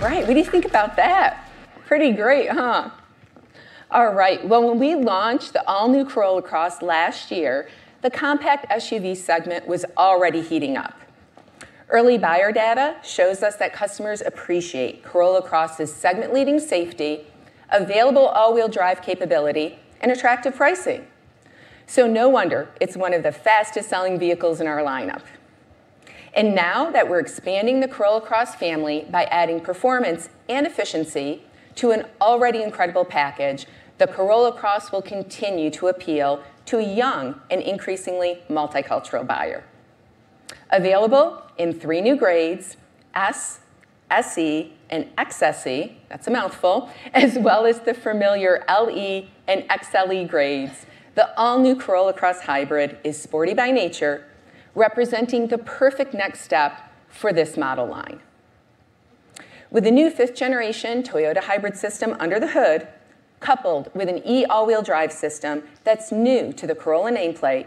right, what do you think about that? Pretty great, huh? All right, well, when we launched the all-new Corolla Cross last year, the compact SUV segment was already heating up. Early buyer data shows us that customers appreciate Corolla Cross's segment-leading safety, available all-wheel drive capability, and attractive pricing. So no wonder it's one of the fastest-selling vehicles in our lineup. And now that we're expanding the Corolla Cross family by adding performance and efficiency to an already incredible package, the Corolla Cross will continue to appeal to a young and increasingly multicultural buyer. Available in 3 new grades, S, SE, and XSE, that's a mouthful, as well as the familiar LE and XLE grades, the all-new Corolla Cross Hybrid is sporty by nature, representing the perfect next step for this model line. With the new 5th-generation Toyota hybrid system under the hood, coupled with an all-wheel drive system that's new to the Corolla nameplate,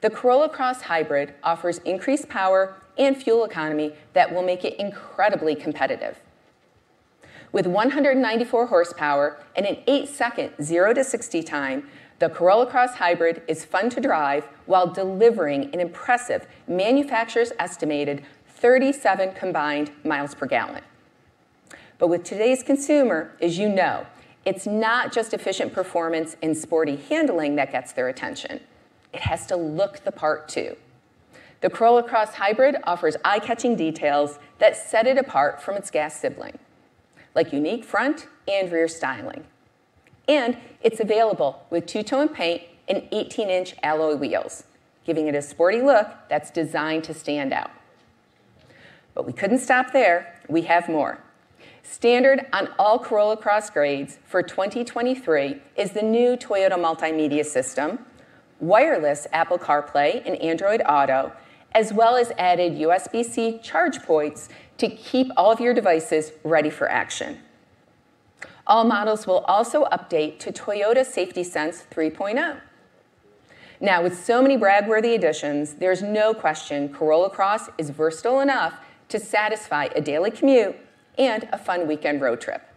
the Corolla Cross Hybrid offers increased power and fuel economy that will make it incredibly competitive. With 194 horsepower and an 8-second 0-to-60 time, the Corolla Cross Hybrid is fun to drive while delivering an impressive manufacturer's estimated 37 combined miles per gallon. But with today's consumer, as you know, it's not just efficient performance and sporty handling that gets their attention. It has to look the part too. The Corolla Cross Hybrid offers eye-catching details that set it apart from its gas sibling, like unique front and rear styling. And it's available with 2-tone paint and 18-inch alloy wheels, giving it a sporty look that's designed to stand out. But we couldn't stop there. We have more. Standard on all Corolla Cross grades for 2023 is the new Toyota Multimedia System, wireless Apple CarPlay and Android Auto, as well as added USB-C charge points to keep all of your devices ready for action. All models will also update to Toyota Safety Sense 3.0. Now, with so many brag-worthy additions, there's no question Corolla Cross is versatile enough to satisfy a daily commute and a fun weekend road trip.